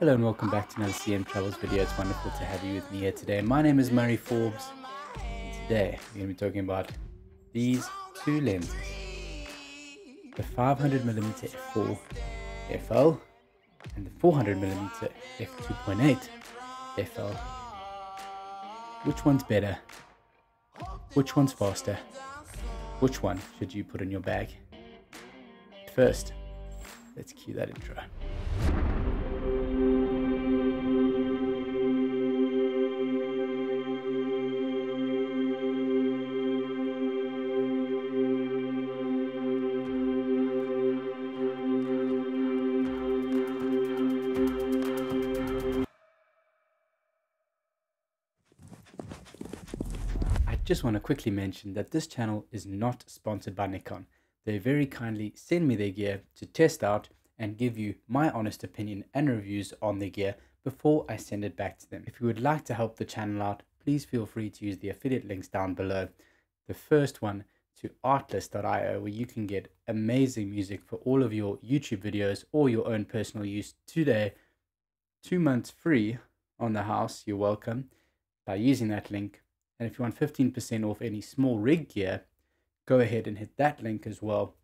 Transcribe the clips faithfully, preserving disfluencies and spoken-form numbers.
Hello and welcome back to another C M Travels video. It's wonderful to have you with me here today. My name is Murray Forbes. Today we're going to be talking about these two lenses, the five hundred millimeter F four F L and the four hundred millimeter F two point eight F L. Which one's better? Which one's faster? Which one should you put in your bag? First, let's cue that intro. Just want to quickly mention that this channel is not sponsored by Nikon. They very kindly send me their gear to test out and give you my honest opinion and reviews on their gear before I send it back to them. If you would like to help the channel out, please feel free to use the affiliate links down below. The first one to artlist dot i o, where you can get amazing music for all of your YouTube videos or your own personal use today, two months free on the house. You're welcome by using that link. And if you want fifteen percent off any Small Rig gear, go ahead and hit that link as well.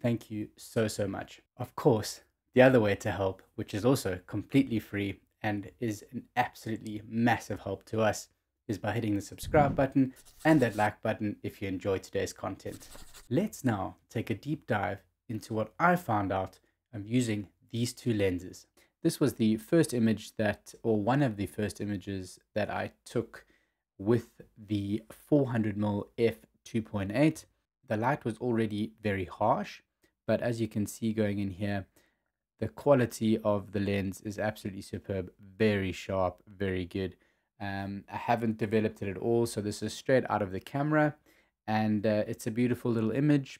Thank you so, so much. Of course, the other way to help, which is also completely free and is an absolutely massive help to us, is by hitting the subscribe button and that like button if you enjoy today's content. Let's now take a deep dive into what I found out I'm using these two lenses. This was the first image that, or one of the first images that I took with the four hundred millimeter F two point eight. The light was already very harsh, but as you can see going in here, the quality of the lens is absolutely superb, very sharp, very good. Um, I haven't developed it at all, so this is straight out of the camera, and uh, it's a beautiful little image.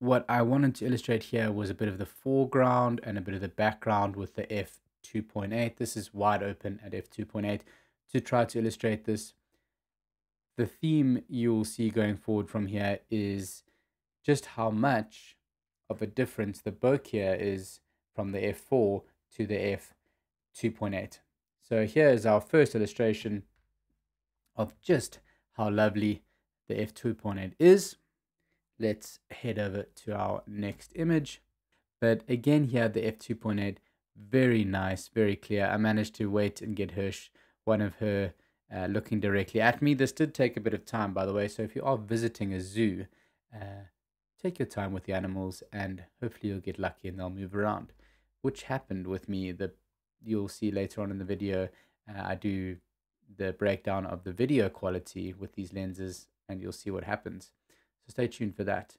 What I wanted to illustrate here was a bit of the foreground and a bit of the background with the F two point eight. This is wide open at F two point eight. To try to illustrate this, the theme you'll see going forward from here is just how much of a difference the bokeh here is from the F four to the F two point eight. So here is our first illustration of just how lovely the F two point eight is. Let's head over to our next image. But again here, the F two point eight, very nice, very clear. I managed to wait and get Hirsch, one of her uh, looking directly at me. This did take a bit of time, by the way, so if you are visiting a zoo, uh, take your time with the animals and hopefully you'll get lucky and they'll move around, which happened with me. The, you'll see later on in the video, uh, I do the breakdown of the video quality with these lenses and you'll see what happens. So stay tuned for that.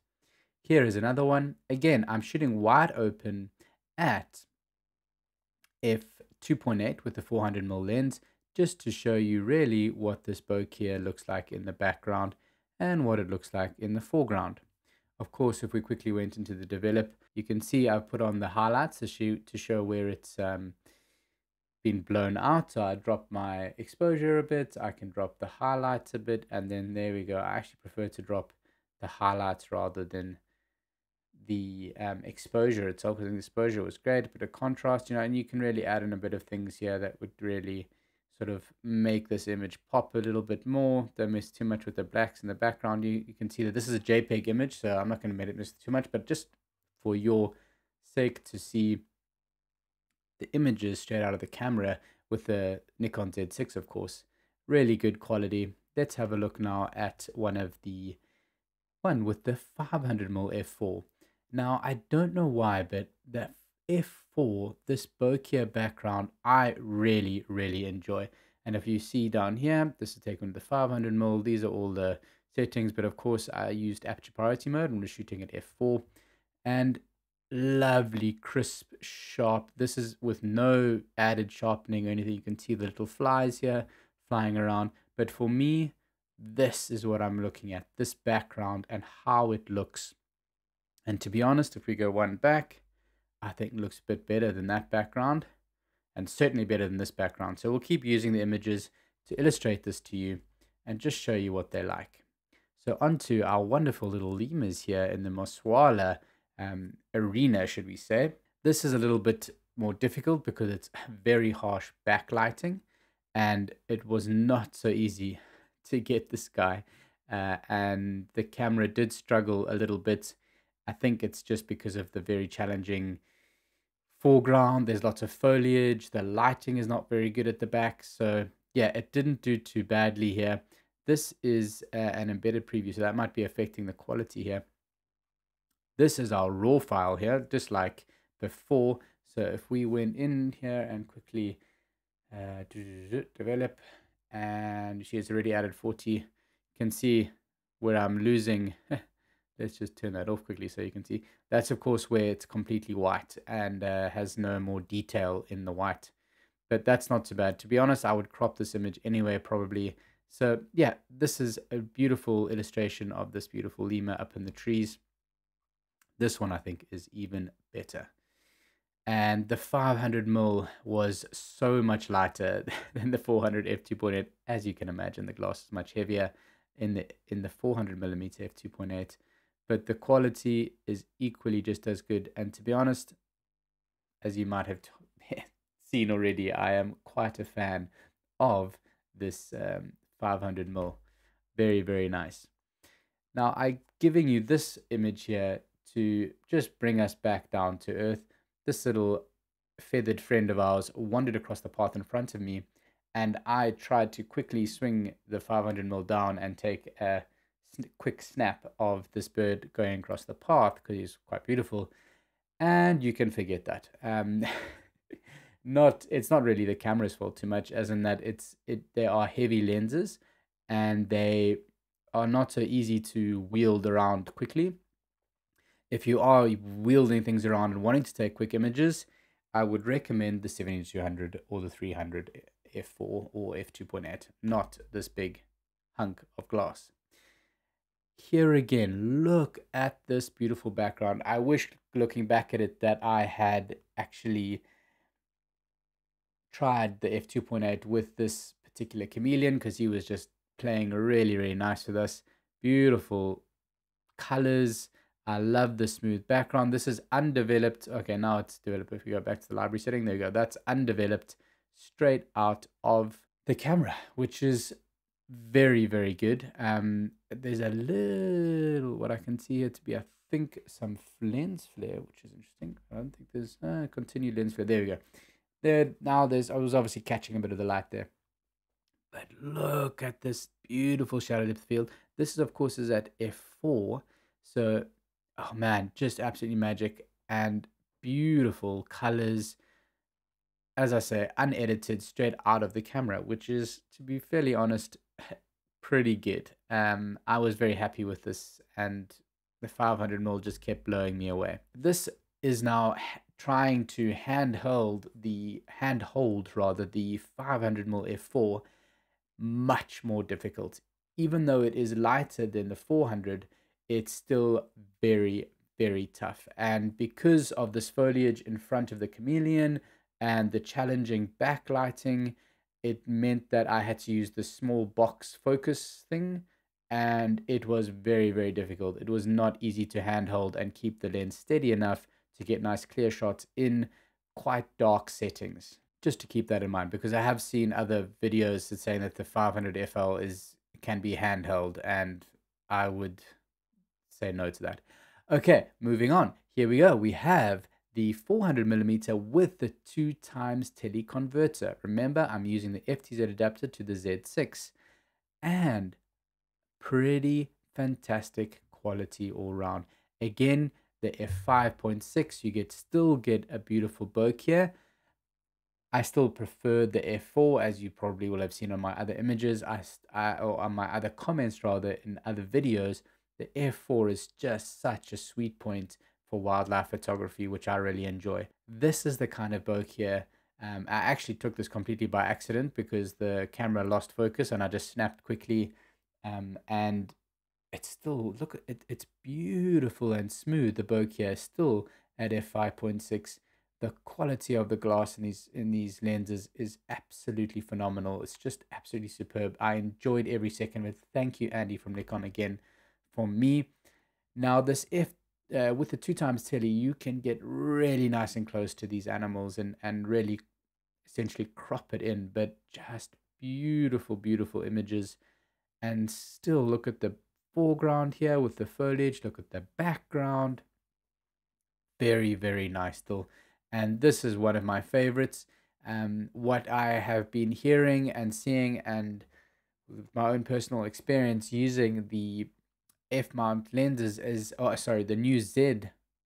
Here is another one. Again, I'm shooting wide open at F two point eight with the four hundred millimeter lens, just to show you really what this bokeh here looks like in the background and what it looks like in the foreground. Of course, if we quickly went into the develop, you can see I've put on the highlights to shoot to show where it's um, been blown out. So I drop my exposure a bit, I can drop the highlights a bit, and then there we go. I actually prefer to drop the highlights rather than the um, exposure itself. I think the exposure was great, a bit of contrast, you know, and you can really add in a bit of things here that would really sort of make this image pop a little bit more. Don't mess too much with the blacks in the background. You, you can see that this is a JPEG image, so I'm not going to make it miss too much, but just for your sake to see the images straight out of the camera with the Nikon Z six, of course. Really good quality. Let's have a look now at one of the one with the five hundred millimeter F four. Now, I don't know why, but the F four, this bokeh background, I really, really enjoy. And if you see down here, this is taken with the five hundred millimeter. These are all the settings, but of course I used aperture priority mode and was shooting at F four. And lovely, crisp, sharp. This is with no added sharpening or anything. You can see the little flies here flying around. But for me, this is what I'm looking at, this background and how it looks. And to be honest, if we go one back, I think it looks a bit better than that background and certainly better than this background. So we'll keep using the images to illustrate this to you and just show you what they're like. So onto our wonderful little lemurs here in the Moswala um, arena, should we say. This is a little bit more difficult because it's very harsh backlighting, and it was not so easy to get this guy, uh, and the camera did struggle a little bit. I think it's just because of the very challenging foreground. There's lots of foliage, the lighting is not very good at the back, so yeah, it didn't do too badly here. This is uh, an embedded preview, so that might be affecting the quality here. This is our raw file here, just like before. So if we went in here and quickly uh, develop, and she has already added forty, you can see where I'm losing. Let's just turn that off quickly so you can see. That's of course where it's completely white and uh, has no more detail in the white. But that's not so bad. To be honest, I would crop this image anyway probably. So yeah, this is a beautiful illustration of this beautiful lemur up in the trees. This one I think is even better. And the five hundred mil was so much lighter than the four hundred F two point eight. As you can imagine, the glass is much heavier in the in the four hundred millimeter F two point eight. But the quality is equally just as good. And to be honest, as you might have seen already, I am quite a fan of this um, five hundred mil. Very, very nice. Now, I'm giving you this image here to just bring us back down to earth. This little feathered friend of ours wandered across the path in front of me, and I tried to quickly swing the five hundred mil down and take a quick snap of this bird going across the path because he's quite beautiful, and you can forget that. Um, not it's not really the camera's fault too much, as in that it's it they are heavy lenses and they are not so easy to wield around quickly. If you are wielding things around and wanting to take quick images, I would recommend the seventy two hundred or the three hundred F four or F two point eight, not this big hunk of glass. Here again, look at this beautiful background. I wish, looking back at it, that I had actually tried the F two point eight with this particular chameleon, because he was just playing really, really nice with us. Beautiful colors. I love the smooth background. This is undeveloped. Okay, now it's developed. If we go back to the library setting, there we go. That's undeveloped straight out of the camera, which is very, very good. Um, there's a little, what I can see here to be, I think, some lens flare, which is interesting. I don't think there's uh, continued lens flare. There we go. There, now there's, I was obviously catching a bit of the light there. But look at this beautiful shadow depth field. This is, of course, is at F four. So, oh man, just absolutely magic and beautiful colors. As I say, unedited, straight out of the camera, which is, to be fairly honest, pretty good. Um, I was very happy with this, and the five hundred mil just kept blowing me away. This is now trying to handhold the handhold rather the five hundred mil F four, much more difficult. Even though it is lighter than the four hundred, it's still very, very tough. And because of this foliage in front of the chameleon and the challenging backlighting, it meant that I had to use the small box focus thing, and it was very, very difficult. It was not easy to handhold and keep the lens steady enough to get nice clear shots in quite dark settings. Just to keep that in mind, because I have seen other videos that saying that the five hundred F L is can be handheld, and I would say no to that. Okay, moving on. Here we go. We have the four hundred millimeter with the two times teleconverter. Remember, I'm using the F T Z adapter to the Z six, and pretty fantastic quality all round. Again, the F five point six, you get still get a beautiful bokeh here. I still prefer the F four, as you probably will have seen on my other images, I, I or on my other comments rather in other videos. The F four is just such a sweet point for wildlife photography, which I really enjoy. This is the kind of bokeh here. Um, I actually took this completely by accident because the camera lost focus and I just snapped quickly, um, and it's still, look, it, it's beautiful and smooth. The bokeh here is still at F five point six. The quality of the glass in these, in these lenses is absolutely phenomenal. It's just absolutely superb. I enjoyed every second of it. Thank you, Andy from Nikon, again for me. Now this F uh, with the two times tele, you can get really nice and close to these animals and, and really essentially crop it in, but just beautiful, beautiful images. And still look at the foreground here with the foliage, look at the background. Very, very nice still. And this is one of my favorites. Um, what I have been hearing and seeing and my own personal experience using the F-mount lenses is, oh, sorry, the new Z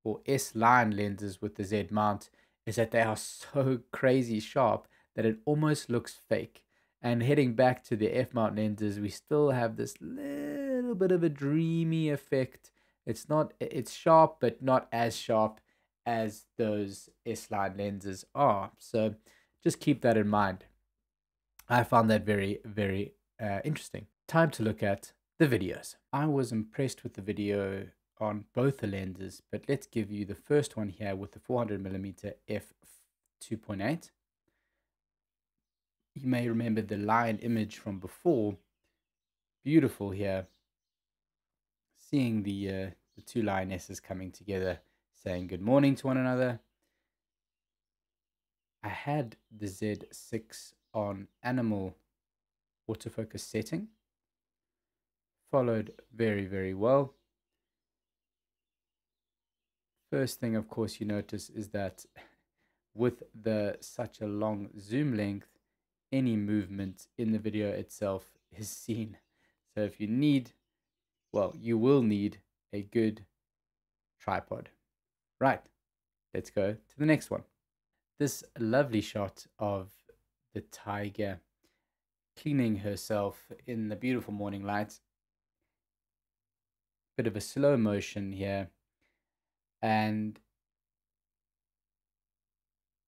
or S-line lenses with the Z mount is that they are so crazy sharp that it almost looks fake. And heading back to the F-mount lenses, we still have this little bit of a dreamy effect. It's not, it's sharp, but not as sharp as those S-line lenses are. So just keep that in mind. I found that very, very uh, interesting. Time to look at the videos. I was impressed with the video on both the lenses, but let's give you the first one here with the four hundred millimeter F two point eight. You may remember the lion image from before. Beautiful here. Seeing the, uh, the two lionesses coming together, saying good morning to one another. I had the Z six on animal autofocus setting. Followed very, very well. First thing, of course, you notice is that with the such a long zoom length, any movement in the video itself is seen. So if you need, well, you will need a good tripod. Right, let's go to the next one. This lovely shot of the tiger cleaning herself in the beautiful morning light. Bit of a slow motion here, and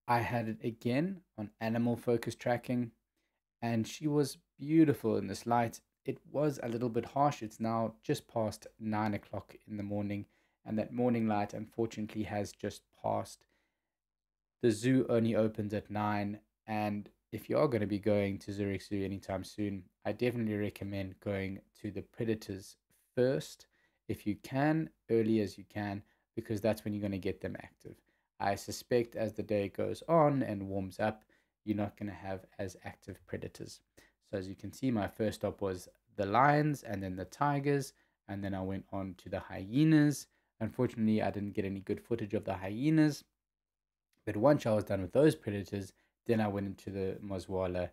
I had it again on animal focus tracking, and she was beautiful in this light. It was a little bit harsh. It's now just past nine o'clock in the morning, and that morning light unfortunately has just passed. The zoo only opens at nine, and if you are going to be going to Zurich Zoo anytime soon, I definitely recommend going to the predators first if you can, early as you can, because that's when you're going to get them active. I suspect as the day goes on and warms up, you're not going to have as active predators. So as you can see, my first stop was the lions and then the tigers, and then I went on to the hyenas. Unfortunately, I didn't get any good footage of the hyenas, but once I was done with those predators, then I went into the Moswala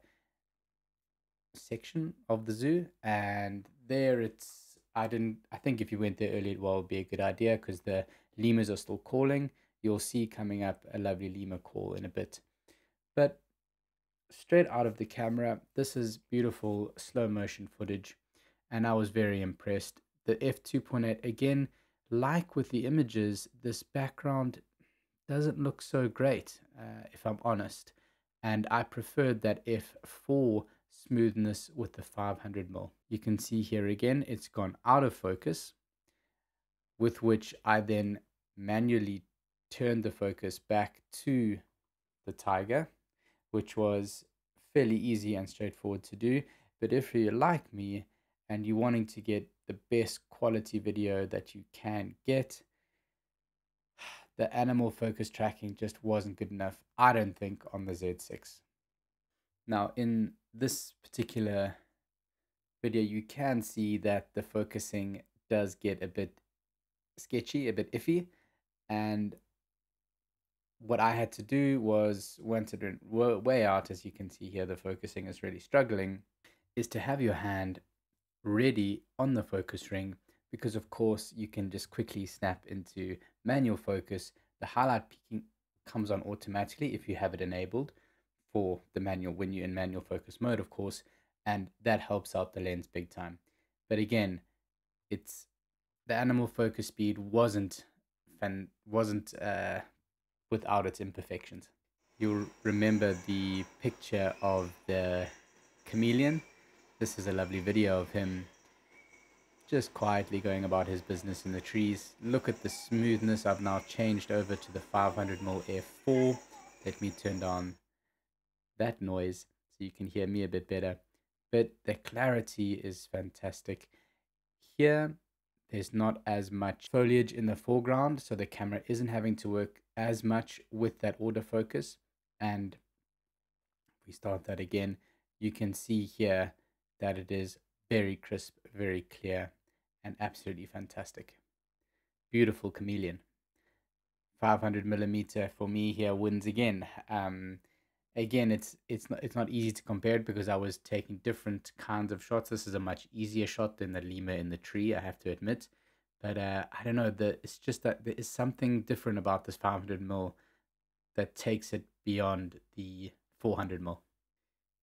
section of the zoo, and there it's, I didn't, I think if you went there early, it well would be a good idea because the lemurs are still calling. You'll see coming up a lovely lemur call in a bit. But straight out of the camera, this is beautiful slow motion footage, and I was very impressed. The F two point eight, again, like with the images, this background doesn't look so great, uh, if I'm honest. And I preferred that F four smoothness with the five hundred mil. You can see here again, it's gone out of focus, with which I then manually turned the focus back to the tiger, which was fairly easy and straightforward to do. But if you're like me and you're wanting to get the best quality video that you can get, the animal focus tracking just wasn't good enough, I don't think, on the Z six. Now, in this particular video, you can see that the focusing does get a bit sketchy, a bit iffy, and what I had to do was, once it went way out, as you can see here, the focusing is really struggling, is to have your hand ready on the focus ring, because of course you can just quickly snap into manual focus. The highlight peaking comes on automatically if you have it enabled for the manual, when you're in manual focus mode, of course, and that helps out the lens big time. But again, it's the animal focus speed wasn't fan, wasn't uh, without its imperfections. You'll remember the picture of the chameleon. This is a lovely video of him just quietly going about his business in the trees. Look at the smoothness. I've now changed over to the five hundred mil F four. Let me turn down that noise so you can hear me a bit better, but the clarity is fantastic here. There's not as much foliage in the foreground, so the camera isn't having to work as much with that autofocus. And if we start that again, you can see here that it is very crisp, very clear, and absolutely fantastic. Beautiful chameleon. five hundred millimeter for me here wins again. Um, again, it's it's not it's not easy to compare it because I was taking different kinds of shots. This is a much easier shot than the lemur in the tree, I have to admit. But uh, I don't know. The it's just that there is something different about this five hundred millimeter that takes it beyond the four hundred millimeter.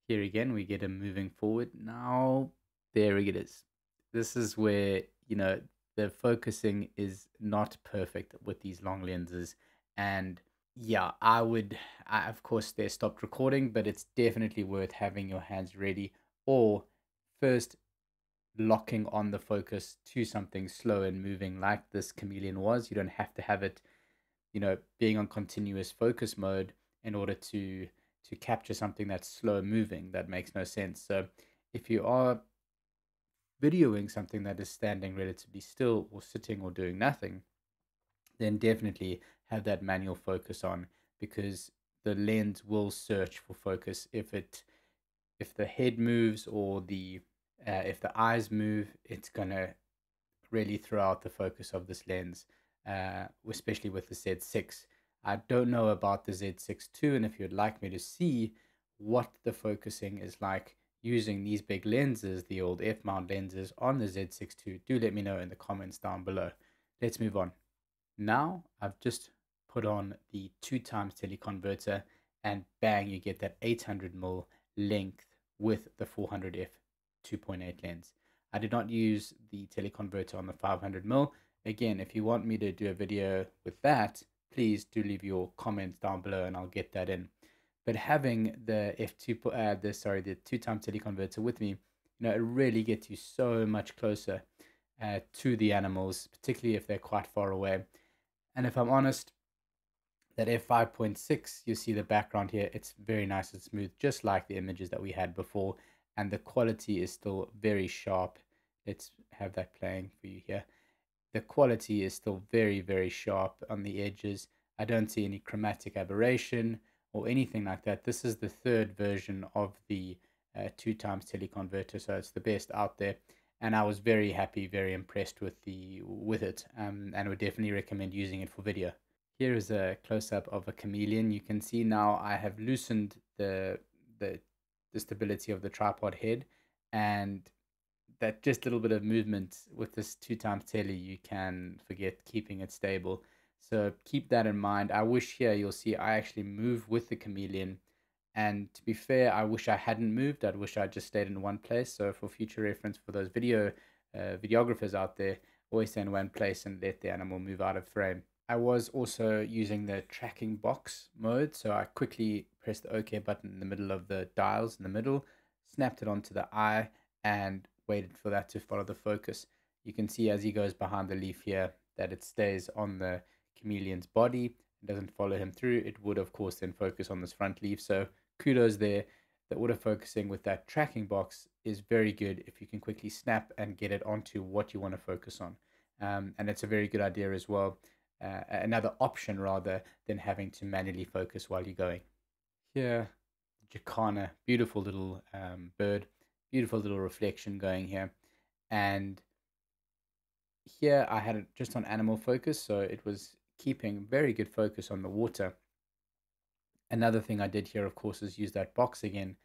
Here again, we get him moving forward. Now, there it is. This is where, you know, the focusing is not perfect with these long lenses. And yeah, I would, I, of course, they stopped recording, but it's definitely worth having your hands ready or first locking on the focus to something slow and moving like this chameleon was. You don't have to have it, you know, being on continuous focus mode in order to, to capture something that's slow moving. That makes no sense. So if you are videoing something that is standing relatively still or sitting or doing nothing, then definitely have that manual focus on, because the lens will search for focus. If it, if the head moves or the, uh, if the eyes move, it's gonna really throw out the focus of this lens, uh, especially with the Z six. I don't know about the Z six two, and if you'd like me to see what the focusing is like using these big lenses, the old F-mount lenses on the Z six two, do let me know in the comments down below. Let's move on. Now, I've just put on the two times teleconverter and bang, you get that eight hundred millimeter length with the four hundred F two point eight lens. I did not use the teleconverter on the five hundred millimeter. Again, if you want me to do a video with that, please do leave your comments down below and I'll get that in. But having the F two, uh, the sorry, the two-time teleconverter with me, you know, it really gets you so much closer uh, to the animals, particularly if they're quite far away. And if I'm honest, that F five point six, you see the background here, it's very nice and smooth, just like the images that we had before. And the quality is still very sharp. Let's have that playing for you here. The quality is still very, very sharp on the edges. I don't see any chromatic aberration or anything like that. This is the third version of the uh, two times teleconverter, so it's the best out there. And I was very happy, very impressed with the with it, um, and would definitely recommend using it for video. Here is a close-up of a chameleon. You can see now I have loosened the, the, the stability of the tripod head, and that just little bit of movement with this two times tele, you can forget keeping it stable. So keep that in mind. I wish here you'll see I actually move with the chameleon. And to be fair, I wish I hadn't moved. I wish I just stayed in one place. So for future reference for those video uh, videographers out there, always stay in one place and let the animal move out of frame. I was also using the tracking box mode. So I quickly pressed the OK button in the middle of the dials in the middle, snapped it onto the eye and waited for that to follow the focus. You can see as he goes behind the leaf here that it stays on the chameleon's body. It doesn't follow him through. It would of course then focus on this front leaf, so kudos there. The autofocusing with that tracking box is very good if you can quickly snap and get it onto what you want to focus on, um, and it's a very good idea as well, uh, another option rather than having to manually focus while you're going. Here, the jacana, beautiful little um, bird, beautiful little reflection going here. And here I had it just on animal focus, so it was keeping very good focus on the water. Another thing I did here, of course, is use that box again,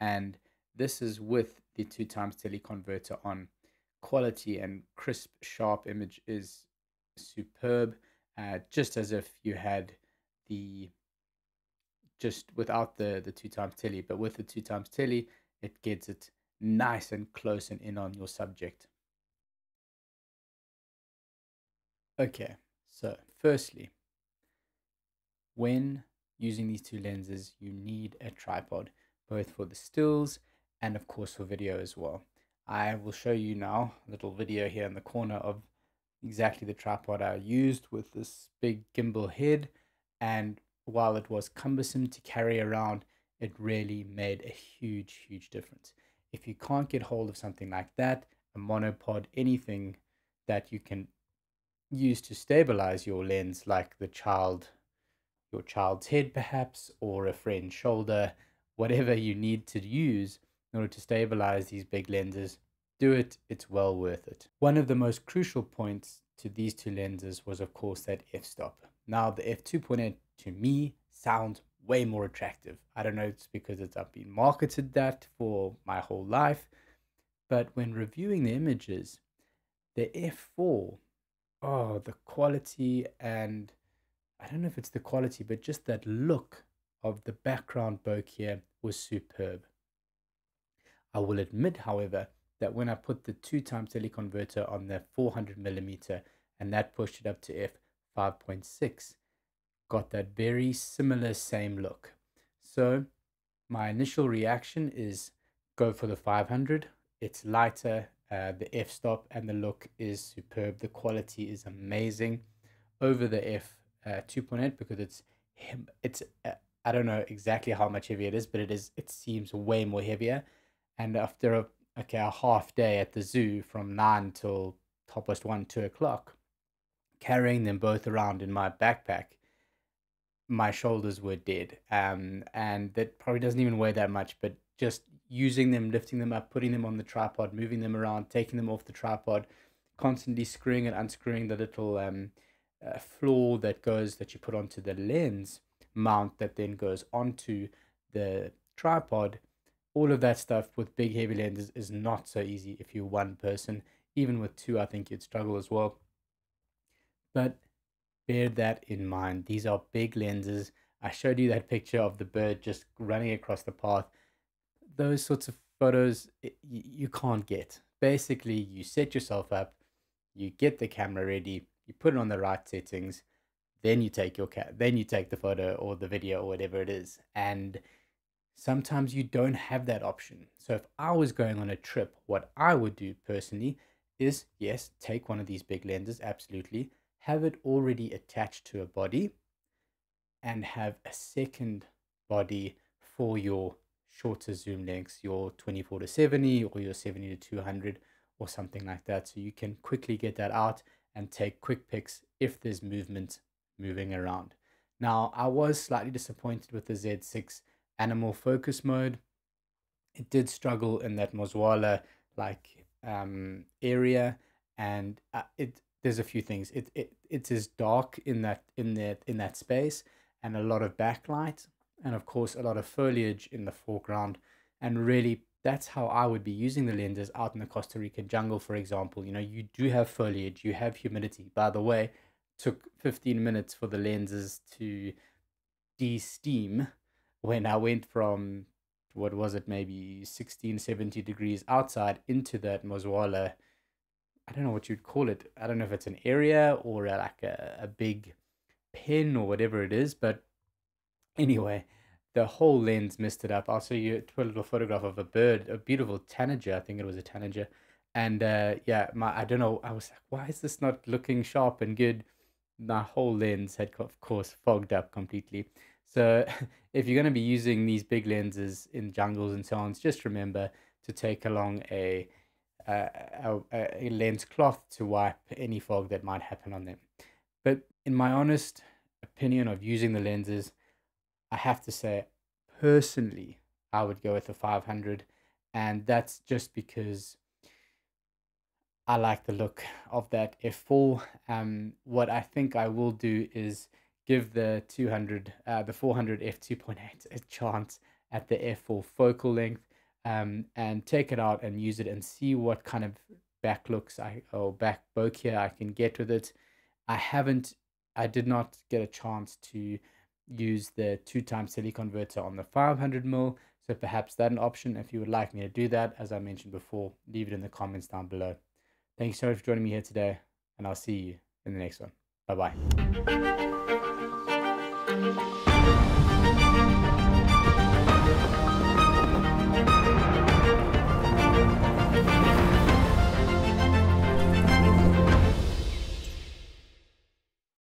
and this is with the two times teleconverter on. Quality and crisp, sharp image is superb, uh, just as if you had the, just without the, the two times tele, but with the two times tele, it gets it nice and close and in on your subject. Okay, so firstly, when using these two lenses, you need a tripod, both for the stills and of course for video as well. I will show you now a little video here in the corner of exactly the tripod I used with this big gimbal head. And while it was cumbersome to carry around, it really made a huge, huge difference. If you can't get hold of something like that, a monopod, anything that you can use to stabilize your lens, like the child, your child's head perhaps, or a friend's shoulder, whatever you need to use in order to stabilize these big lenses, do it, it's well worth it. One of the most crucial points to these two lenses was of course that f-stop. Now the f two point eight to me sounds way more attractive. I don't know, it's because it's, I've been marketed that for my whole life, but when reviewing the images, the f four, oh, the quality, and I don't know if it's the quality, but just that look of the background bokeh here was superb. I will admit, however, that when I put the two times teleconverter on the four hundred millimeter and that pushed it up to f five point six, got that very similar same look. So my initial reaction is go for the five hundred. It's lighter, uh, the f-stop and the look is superb. The quality is amazing over the f two point eight uh, because it's it's uh, I don't know exactly how much heavier it is, but it is it seems way more heavier. And after a okay, a half day at the zoo from nine till top past one, two o'clock, carrying them both around in my backpack, my shoulders were dead. Um, and that probably doesn't even weigh that much, but just using them, lifting them up, putting them on the tripod, moving them around, taking them off the tripod, constantly screwing and unscrewing the little um, uh, floor that goes, that you put onto the lens mount that then goes onto the tripod. All of that stuff with big heavy lenses is not so easy if you're one person. Even with two, I think you'd struggle as well. But bear that in mind. These are big lenses. I showed you that picture of the bird just running across the path. Those sorts of photos it, you can't get. Basically, you set yourself up, you get the camera ready, you put it on the right settings, then you take your ca- then you take the photo or the video or whatever it is. And sometimes you don't have that option. So if I was going on a trip, what I would do personally is, yes, take one of these big lenses, absolutely, have it already attached to a body and have a second body for your shorter zoom lengths, your twenty-four to seventy or your seventy to two hundred or something like that. So you can quickly get that out and take quick pics if there's movement moving around. Now, I was slightly disappointed with the Z six animal focus mode. It did struggle in that Moswala like um area, and uh, it there's a few things. It it it is dark in that in that in that space, and a lot of backlight, and of course a lot of foliage in the foreground. And really, that's how I would be using the lenses out in the Costa Rica jungle, for example. You know, you do have foliage, you have humidity. By the way, took fifteen minutes for the lenses to de-steam when I went from, what was it, maybe sixteen, seventy degrees outside into that Moswala, I don't know what you'd call it. I don't know if it's an area or like a, a big pen or whatever it is. But anyway, the whole lens messed it up. I'll show you a little photograph of a bird, a beautiful tanager. I think it was a tanager. And uh, yeah, my I don't know. I was like, why is this not looking sharp and good? My whole lens had, of course, fogged up completely. So if you're going to be using these big lenses in jungles and so on, just remember to take along a, uh, a, a lens cloth to wipe any fog that might happen on them. But in my honest opinion of using the lenses, I have to say, personally, I would go with the five hundred. And that's just because I like the look of that f four. Um, what I think I will do is give the two hundred, uh, the four hundred f two point eight a chance at the f four focal length, um, and take it out and use it and see what kind of back looks I or back bokeh I can get with it. I haven't, I did not get a chance to use the two times teleconverter on the five hundred millimeter, so perhaps that's an option if you would like me to do that. As I mentioned before, leave it in the comments down below. Thank you so much for joining me here today, and I'll see you in the next one. Bye bye. Thank you.